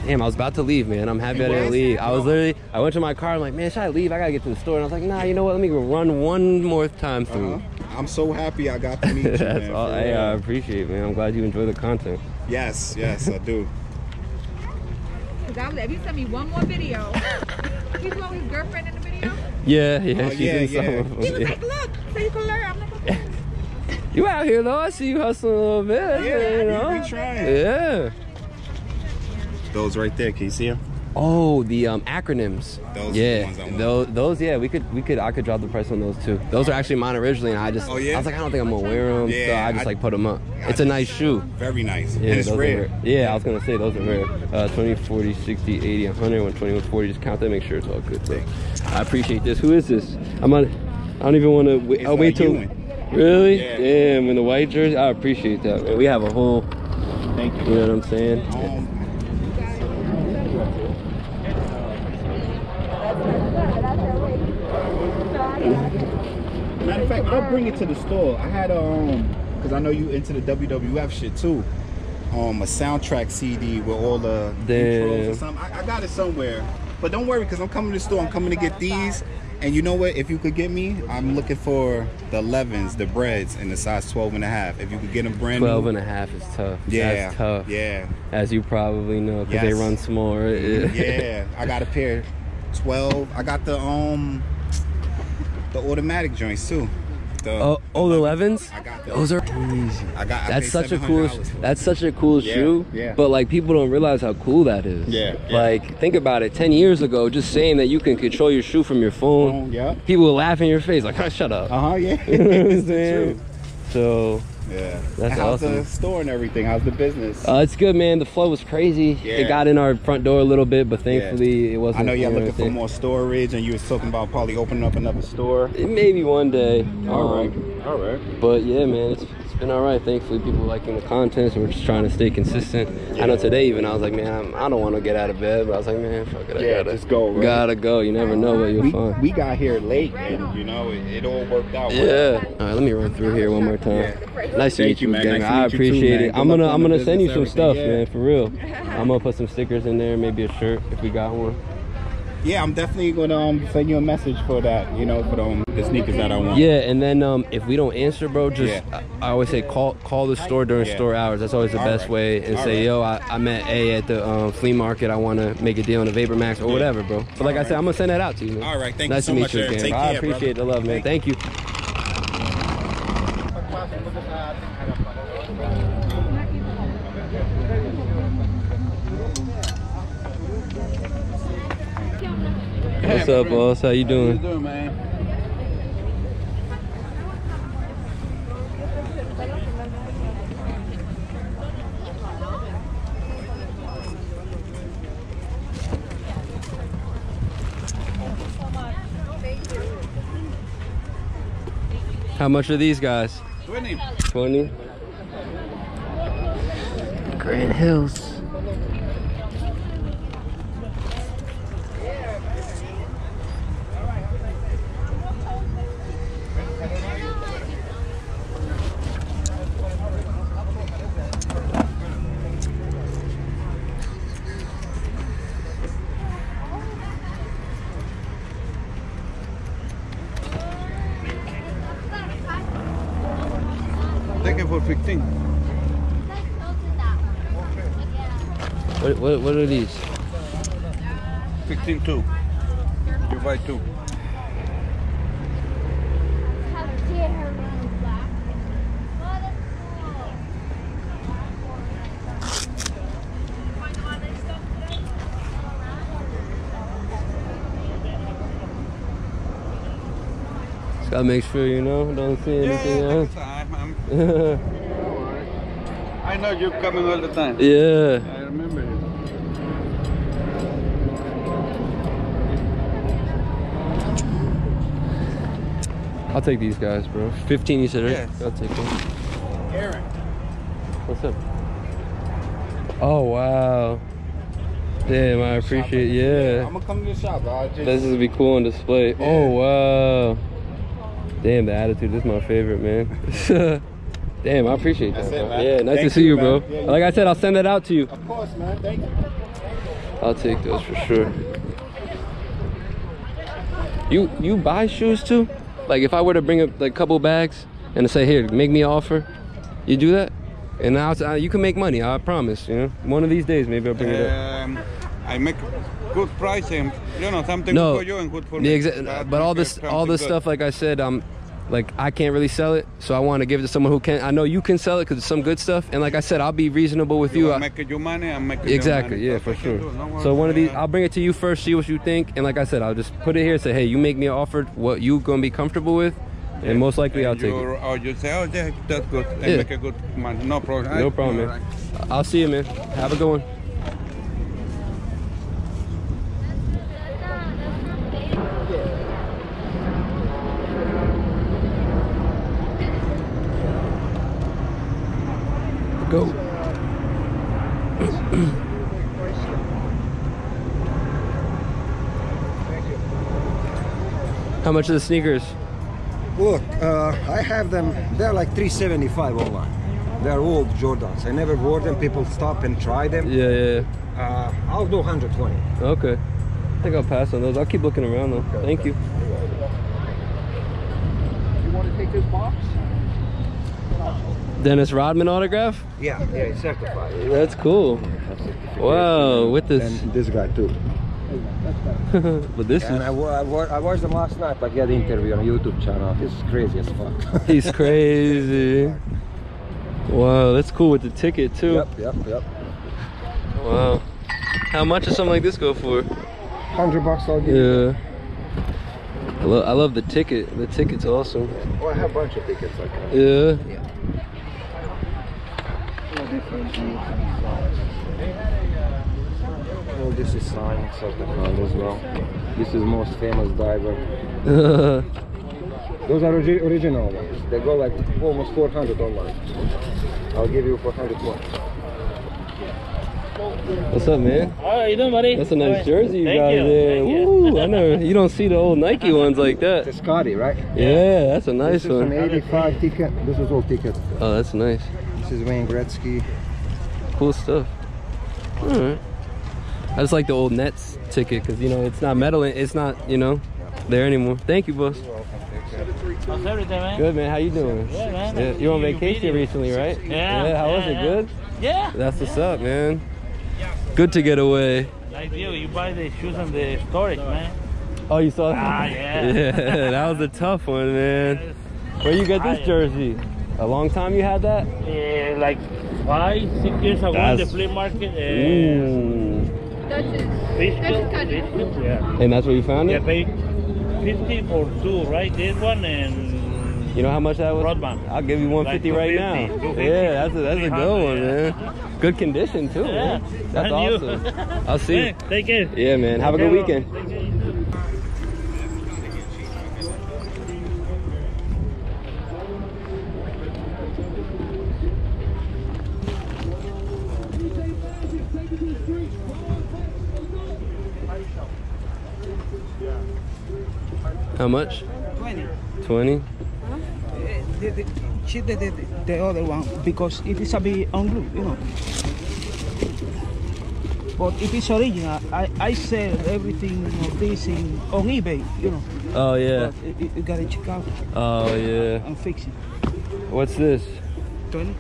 Damn, I was about to leave, man. I'm happy I didn't leave. I was literally, I went to my car. I'm like, man, should I leave? I gotta get to the store. And I was like, nah, you know what? Let me run one more time through. I'm so happy I got to meet you. That's man, all I appreciate, man. I'm glad you enjoy the content. Yes, yes, I do. Cause I was like, if you send me one more video, you saw his girlfriend in the video. Yeah, yeah, she did some of them. He was like, look, so you can learn. I'm like, okay. You out here though? I see you hustling a little bit. Yeah, you know? Trying. Yeah. Those right there, can you see them? Oh, the acronyms. Those those I could drop the price on those too. Those are actually mine originally, and I just I was like, I don't think I'm gonna wear them, so I just like put them up. It's a nice shoe. Very nice. Yeah, and it's rare. Yeah, I was gonna say those are rare. 20, 40, 60, 80, 100, 120, 140. Just count that, make sure it's all good. So I appreciate this. Who is this? I don't even want to wait. I'll wait till. Really? Yeah. Damn, in the white jersey. I appreciate that, man. We have a whole. Thank you. You know what I'm saying? Matter of fact, I'll bring it to the store. I had because I know you into the WWF shit too. A soundtrack CD with all the intros or something. I got it somewhere, but don't worry because I'm coming to the store. I'm coming to get these, and you know what? If you could get me, I'm looking for the 11s, the breads, and the size 12.5. If you could get them brand new. 12.5 is tough. Yeah, that's tough. Yeah, as you probably know, because they run small. Right? Yeah, I got a pair 12. I got the automatic joints too. The 11s. I got those are crazy. That's such a cool. That's such a cool shoe. Yeah. But like people don't realize how cool that is. Yeah. Like think about it. 10 years ago, just saying that you can control your shoe from your phone. Yeah. People will laugh in your face like, oh, "Shut up." Yeah. You know what I'm saying? So. Yeah. That's how's awesome. The store and everything? How's the business? It's good, man. The flow was crazy. Yeah. It got in our front door a little bit, but thankfully it wasn't. I know y'all looking for more storage, and you was talking about probably opening up another store. Maybe one day. All right. But yeah, man, it's been all right. Thankfully, people liking the content, so we're just trying to stay consistent. Yeah. I know today even I was like, man, I don't want to get out of bed, but I was like, man, fuck it, I gotta go. You never know what you'll find. We got here late, and you know it all worked out. Yeah. All right, let me run through here one more time. Yeah. Nice to meet you, man. I appreciate it. I'm gonna send you some stuff, man, for real. I'm gonna put some stickers in there, maybe a shirt if we got one. yeah, I'm definitely gonna send you a message for that, you know, for the sneakers that I want. Yeah, and then if we don't answer, bro, just I always say call the store during store hours. That's always the best way. And say, yo, I met A at the flea market. I want to make a deal on a Vapor Max or whatever, bro. But like I said, I'm gonna send that out to you, man. All right, thank you so much. Nice to meet you again. I appreciate the love, man. Thank you. What's up, boss? How you doing? How you doing, man? How much are these guys? 20. 20? Grand Hills. What are these? 15-2. You buy two. Just gotta make sure, you know, don't see anything else. I know you're coming all the time. Yeah. I remember you. I'll take these guys, bro. 15, you said, right? Yes. I'll take them. Aaron. What's up? Oh, wow. Damn, I appreciate it. Yeah. I'm going to come to the shop, bro. This is be cool on display. Yeah. Oh, wow. Damn, the attitude. This is my favorite, man. Damn, I appreciate that. It, man. Yeah, nice to see you, bro. Yeah, like I said, I'll send that out to you. Of course, man. Thank you. I'll take those for sure. You buy shoes, too? Like if I were to bring up like a couple bags and to say, here, make me an offer, you do that? And now you can make money, I promise, you know? One of these days, maybe I'll bring it up. I make good price and, you know, something good for you and good for me. But all this stuff, like I said, like I can't really sell it, so I want to give it to someone who can. I know you can sell it because it's some good stuff, and like I said, I'll be reasonable with you. Exactly, yeah, for sure. So one of these, I'll bring it to you first, see what you think, and like I said, I'll just put it here and say, hey, you make me an offer, what you gonna be comfortable with, and most likely I'll take it. Or you say, oh, yeah, that's good, and make a good money. No problem. No problem, man. Right. I'll see you, man. Have a good one. Go. How much are the sneakers? Look, I have them. They're like $375 online. They're old Jordans. I never wore them. People stop and try them. Yeah, yeah. I'll do 120. Okay. I think I'll pass on those. I'll keep looking around though. Okay, Thank you. You want to take this box? Dennis Rodman autograph? Yeah, yeah, he's certified. That's cool. Wow, with this. And this guy too. But this is... I watched them last night, like he had an interview on a YouTube channel. This is crazy as fuck. He's crazy. Wow, that's cool with the ticket too. Yep. Wow. How much does something like this go for? $100 I'll give you. I love the ticket. The ticket's awesome. Well, I have a bunch of tickets like that. Yeah. Well, this is signs of the brand as well. This is most famous diver. Those are original ones. They go like almost 400 online. I'll give you 400 more. What's up, man? How you doing, buddy? That's a nice jersey you got there. Woo! I know you don't see the old Nike ones like that. It's Scotty, right? Yeah, that's a nice one. This is an 85 ticket. This is all ticket. Oh, that's nice. This is Wayne Gretzky. Cool stuff. All right. I just like the old Nets ticket because, you know, it's not metal. It's not, you know, there anymore. Thank you, boss. How's everything, man? Good, man. How you doing? Yeah, man. Yeah, you on vacation recently, right? Yeah. How was it? Good? Yeah. That's what's up, man. Good to get away. Like you buy the shoes on the storage, man. Oh, you saw that? Ah, yeah. Yeah, that was a tough one, man. Where you get this jersey? A long time you had that? Yeah, like 5, 6 years ago in the flea market. That's it. Fishkill, yeah. And that's where you found it? Yeah, paid 50 for two, right? This one and... You know how much that was? Broadband. I'll give you 150 right now. 250, yeah, that's a good one, man. Good condition, too, yeah. Man. That's awesome. I'll see you. Take care. Yeah, man. Have a good weekend. How much? 20? Huh? She did the other one because it is a bit unglued, you know. But it is original. I sell everything of this on eBay, you know. Oh, yeah. But you gotta check out. Oh, yeah. I'm fixing. What's this? 20.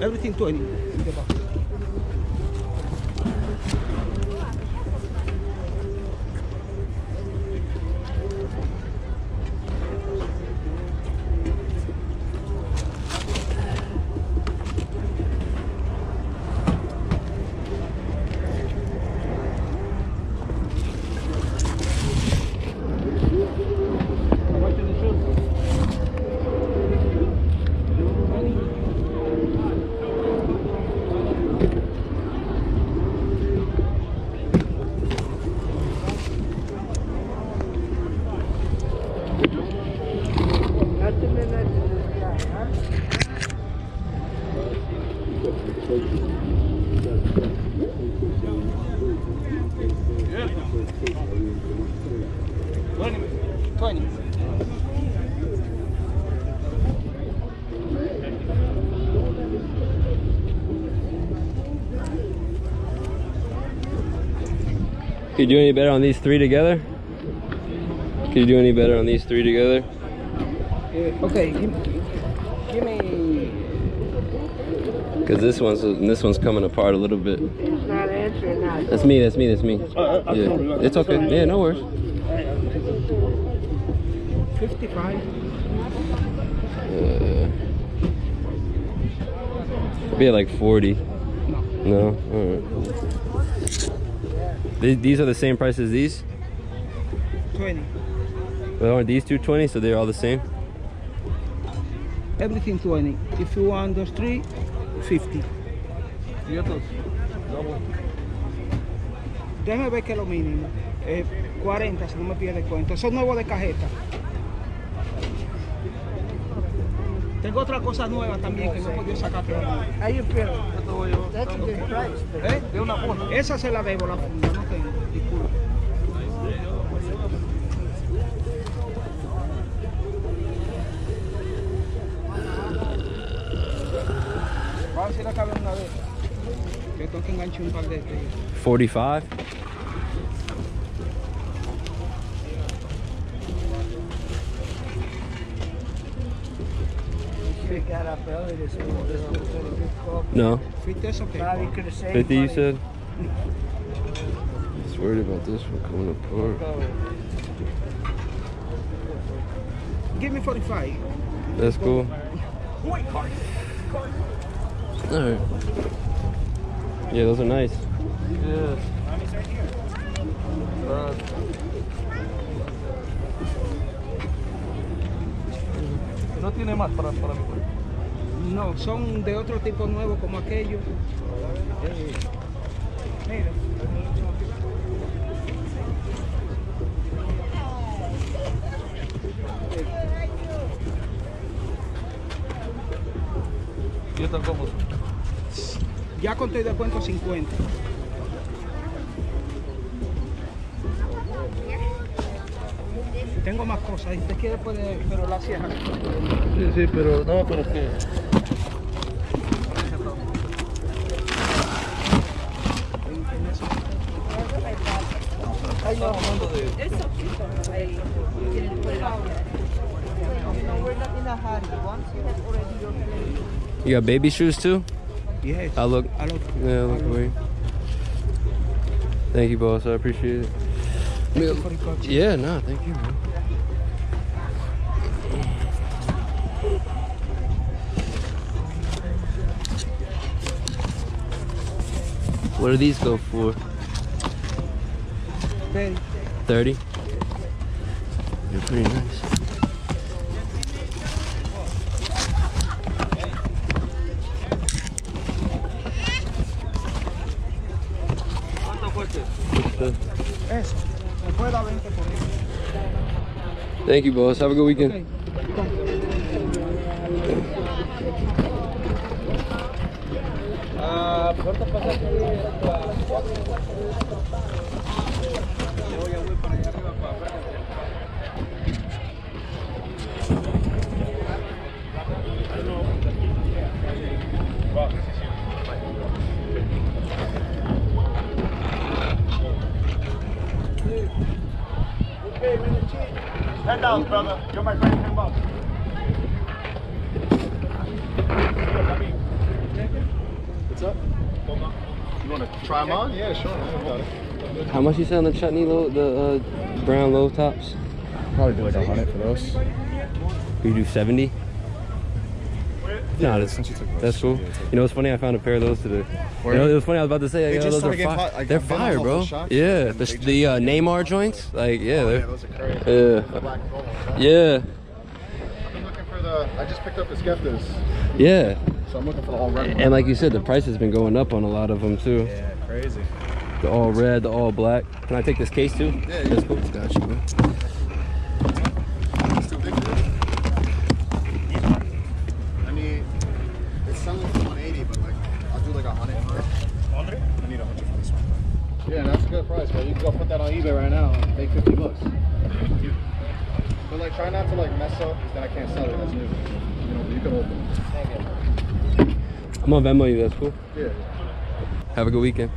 Everything 20 in the box. Could you do any better on these three together? Okay, give me. Because this one's coming apart a little bit. It's not answering. That's me. Yeah, it's okay. Yeah, no worries. 55. Be at like 40. No. All right. These are the same price as these? 20. Well, aren't these two 20, so they're all the same? Everything 20. If you want those three, 50. Déjame ver que lo mínimo. 40, si no me pierdes cuenta. Son nuevos de cajeta. Tengo otra cosa nueva también que no he podido sacar. Ahí espero. De una funda. Esa se la debo, la funda, no tengo. Disculpa. Vamos a ir a caber una vez. Que tengo que enganchar un par de estos. 45. No. 50 you said? I was worried about this one coming apart. Give me 45. That's cool. Alright. Yeah, those are nice. Yeah. No tiene más para mí. No, son de otro tipo nuevo como aquello. Mira. Yo tampoco. Ya conté de cuento 50. Tengo más cosas, si usted quiere puede, pero la cierra. Sí, sí, pero no, pero es que... It's so cute though. I didn't put it out yet. You know, we're not in a hurry. Once you have already your plate. You got baby shoes too? Yes. I look. Yeah, look away. Thank you, boss. I appreciate it. Yeah, no, thank you, man. What do these go for? 30? They're pretty nice. Thank you, boss. Have a good weekend. Okay. $10, brother. You're my friend. $10. What's up? You want to try them on? Yeah, sure. How much you sell on the chutney low, the brown low tops? Probably do like 100 for those. You do 70? No, that's cool. You know, it's funny. I found a pair of those today. You know, it was funny. I was about to say, yeah, those are fire. They're fire, bro. Yeah, the Neymar joints. Like, yeah, those are crazy. Yeah, yeah. I've been looking for the. I just picked up the Skeptas. Yeah. So I'm looking for the all red. And like you said, the price has been going up on a lot of them too. Yeah, crazy. The all red, the all black. Can I take this case too? Yeah, that's cool. Got you, man. Yeah, that's a good price, bro. You can go put that on eBay right now and make 50 bucks. But like, try not to like mess up, because then I can't sell it. That's new. You know, but you can hold it. I'm on Venmo you, that's cool? Yeah. Have a good weekend.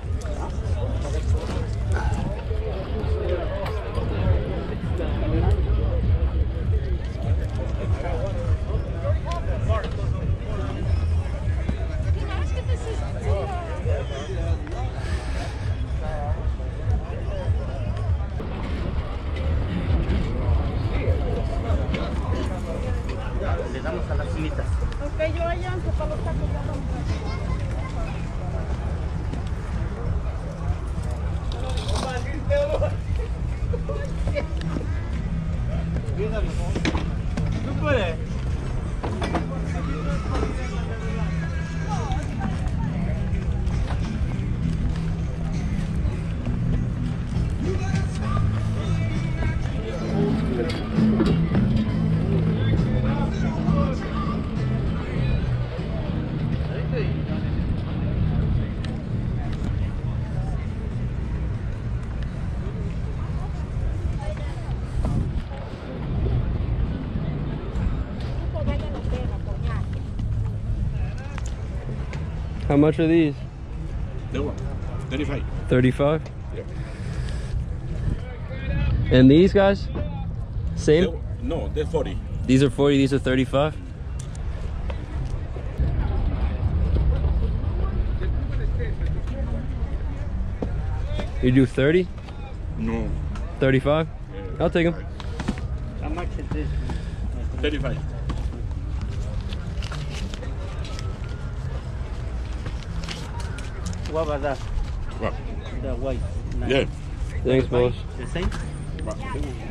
How much are these? They were 35. 35? Yeah. And these guys? Same? No, they're 40. These are 40, these are 35? You do 30? No. 35? Yeah, I'll take them. How much is this? 35. What about that? What? The white. Nice. Yeah. Thanks, boss. The same?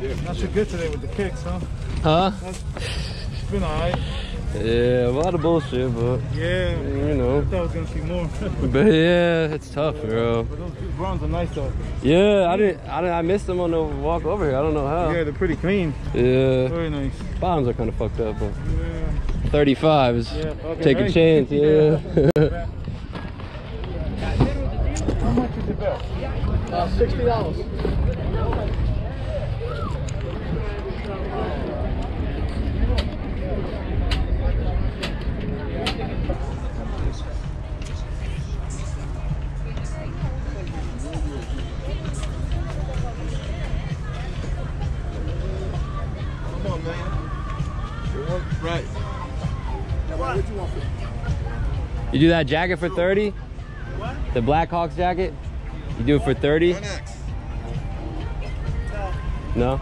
Yeah. Not so good today with the kicks, huh? Huh? It's been alright. Yeah, a lot of bullshit, but. Yeah. You know. I thought I was gonna see more. But yeah, it's tough, bro. But those Bronx are nice, though. Yeah, I missed them on the walk over here. I don't know how. Yeah, they're pretty clean. Yeah. Very nice. Bottoms are kind of fucked up, but. Yeah. 35s. Yeah, okay, take a chance, yeah. $60. do that jacket for 30? What? The Blackhawks jacket? You do it for 30? No?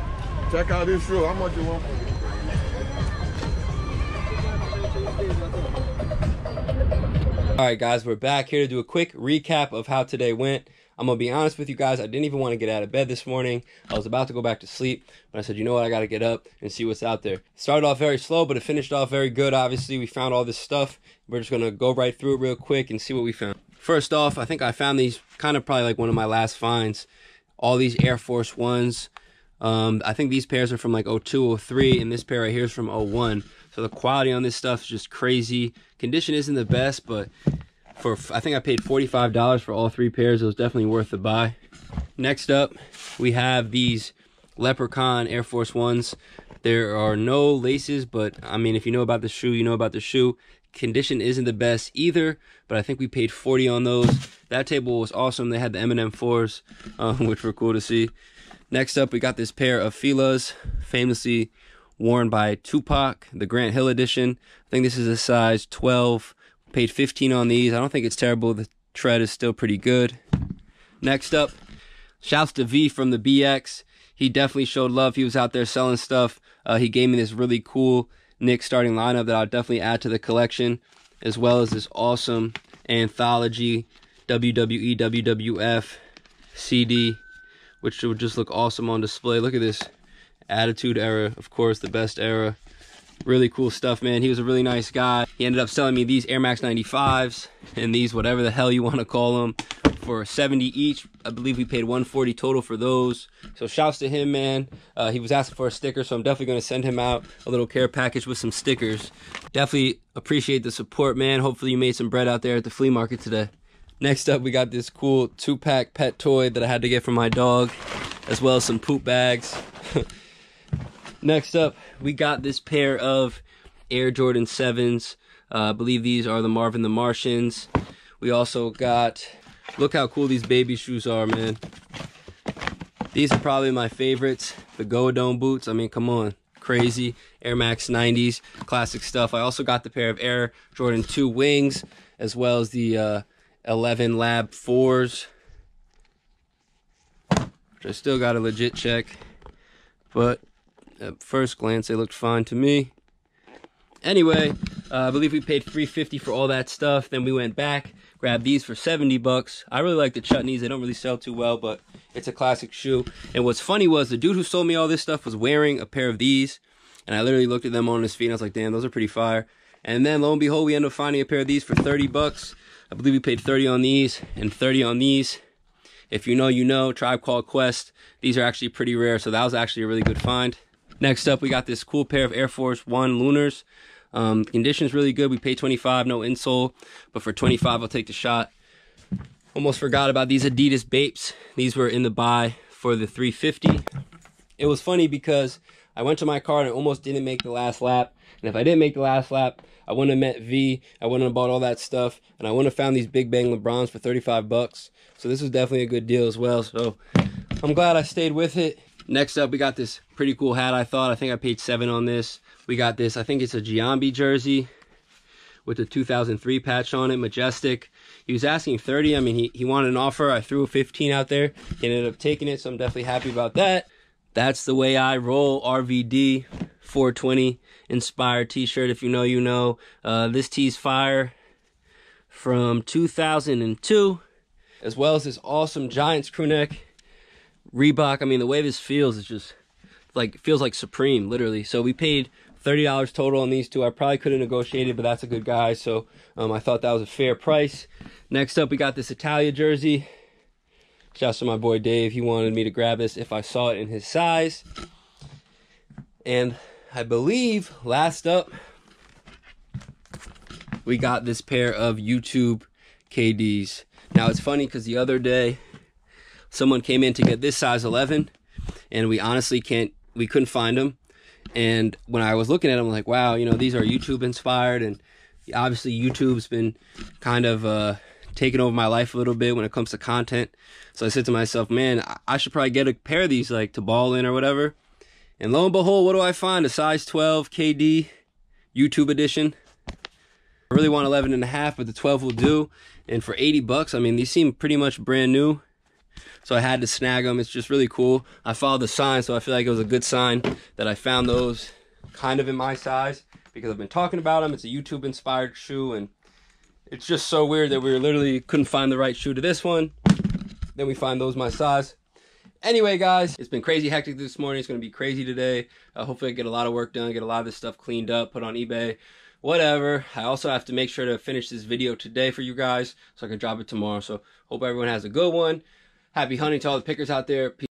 Check out this shoe. How much you want for it? All right, guys, we're back here to do a quick recap of how today went. I'm going to be honest with you guys. I didn't even want to get out of bed this morning. I was about to go back to sleep, but I said, you know what? I got to get up and see what's out there. It started off very slow, but it finished off very good. Obviously, we found all this stuff. We're just going to go right through it real quick and see what we found. First off, I think I found these kind of probably like one of my last finds. All these Air Force Ones. I think these pairs are from like 02, 03, and this pair right here is from 01. So the quality on this stuff is just crazy. Condition isn't the best, but for I think I paid $45 for all three pairs. It was definitely worth the buy. Next up, we have these Leprechaun Air Force Ones. There are no laces, but I mean, if you know about the shoe, you know about the shoe. Condition isn't the best either, but I think we paid $40 on those. That table was awesome. They had the Eminem 4s, which were cool to see. Next up, we got this pair of Fila's, famously worn by Tupac, the Grant Hill edition. I think this is a size 12. Paid $15 on these. I don't think it's terrible. The tread is still pretty good. Next up, shouts to V from the BX. He definitely showed love. He was out there selling stuff. He gave me this really cool Knicks starting lineup that I'll definitely add to the collection, as well as this awesome anthology WWE, WWF CD, which would just look awesome on display. Look at this. Attitude era, of course, the best era. Really cool stuff, man. He was a really nice guy. He ended up selling me these Air Max 95s and these whatever the hell you want to call them for $70 each. I believe we paid $140 total for those. So shouts to him, man. He was asking for a sticker, so I'm definitely going to send him out a little care package with some stickers. Definitely appreciate the support, man. Hopefully you made some bread out there at the flea market today. Next up, we got this cool 2-pack pet toy that I had to get for my dog, as well as some poop bags. Next up, we got this pair of Air Jordan 7s. I believe these are the Marvin the Martians. We also got, look how cool these baby shoes are, man. These are probably my favorites. The Go-Dome boots, I mean, come on. Crazy. Air Max 90s, classic stuff. I also got the pair of Air Jordan 2 wings, as well as the 11 Lab 4s, which I still got a legit check, but at first glance, they looked fine to me. Anyway, I believe we paid $350 for all that stuff. Then we went back, grabbed these for $70. I really like the Chutneys. They don't really sell too well, but it's a classic shoe. And what's funny was the dude who sold me all this stuff was wearing a pair of these. And I literally looked at them on his feet. And I was like, damn, those are pretty fire. And then lo and behold, we ended up finding a pair of these for $30. I believe we paid $30 on these and $30 on these. If you know, you know. Tribe Called Quest. These are actually pretty rare, so that was actually a really good find. Next up, we got this cool pair of Air Force One Lunars. Condition's really good. We paid $25, no insole, but for $25, I'll take the shot. Almost forgot about these Adidas Bapes. These were in the buy for the $350. It was funny because I went to my car and I almost didn't make the last lap. And if I didn't make the last lap, I wouldn't have met V, I wouldn't have bought all that stuff, and I wouldn't have found these Big Bang LeBrons for $35. So this was definitely a good deal as well, so I'm glad I stayed with it. Next up, we got this pretty cool hat, I thought. I think I paid $7 on this. We got this, I think it's a Giambi jersey with a 2003 patch on it, Majestic. He was asking $30. I mean, he wanted an offer. I threw $15 out there. He ended up taking it, so I'm definitely happy about that. That's the way I roll, RVD. 420 inspired t-shirt. If you know, you know. This tee's fire from 2002, as well as this awesome Giants crew neck Reebok. I mean, the way this feels is just like, feels like Supreme, literally. So we paid $30 total on these two. I probably could have negotiated, but that's a good guy, so I thought that was a fair price. Next up, we got this Italia jersey. Shouts to my boy Dave. He wanted me to grab this if I saw it in his size. And I believe last up, we got this pair of YouTube KDs. Now, it's funny because the other day, someone came in to get this size 11, and we honestly couldn't find them. And when I was looking at them, I'm like, wow, you know, these are YouTube inspired. And obviously YouTube's been kind of taking over my life a little bit when it comes to content. So I said to myself, man, I should probably get a pair of these, like, to ball in or whatever. And lo and behold, what do I find? A size 12 KD YouTube edition. I really want 11.5, but the 12 will do. And for $80, I mean, these seem pretty much brand new, so I had to snag them. It's just really cool. I followed the sign, so I feel like it was a good sign that I found those kind of in my size, because I've been talking about them. It's a YouTube inspired shoe, and it's just so weird that we literally couldn't find the right shoe to this one. Then we find those my size. Anyway, guys, it's been crazy hectic this morning. It's going to be crazy today. Hopefully I get a lot of work done, get a lot of this stuff cleaned up, put on eBay, whatever. I also have to make sure to finish this video today for you guys so I can drop it tomorrow. So hope everyone has a good one. Happy hunting to all the pickers out there. Peace.